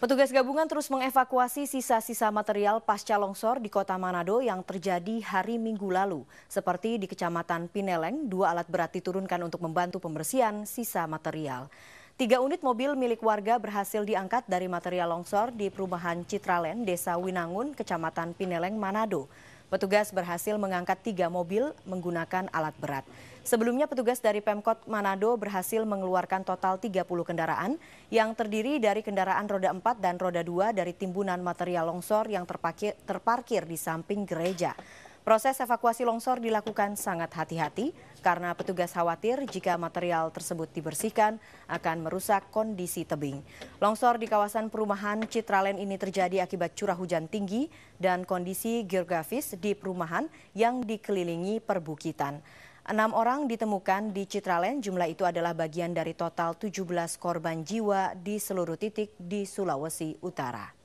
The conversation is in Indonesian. Petugas gabungan terus mengevakuasi sisa-sisa material pasca longsor di kota Manado yang terjadi hari Minggu lalu. Seperti di Kecamatan Pineleng, 2 alat berat diturunkan untuk membantu pembersihan sisa material. 3 unit mobil milik warga berhasil diangkat dari material longsor di perumahan Citraland, Desa Winangun, Kecamatan Pineleng, Manado. Petugas berhasil mengangkat 3 mobil menggunakan alat berat. Sebelumnya petugas dari Pemkot Manado berhasil mengeluarkan total 30 kendaraan yang terdiri dari kendaraan roda 4 dan roda 2 dari timbunan material longsor yang terparkir di samping gereja. Proses evakuasi longsor dilakukan sangat hati-hati karena petugas khawatir jika material tersebut dibersihkan akan merusak kondisi tebing. Longsor di kawasan perumahan Citraland ini terjadi akibat curah hujan tinggi dan kondisi geografis di perumahan yang dikelilingi perbukitan. 6 orang ditemukan di Citraland, jumlah itu adalah bagian dari total 17 korban jiwa di seluruh titik di Sulawesi Utara.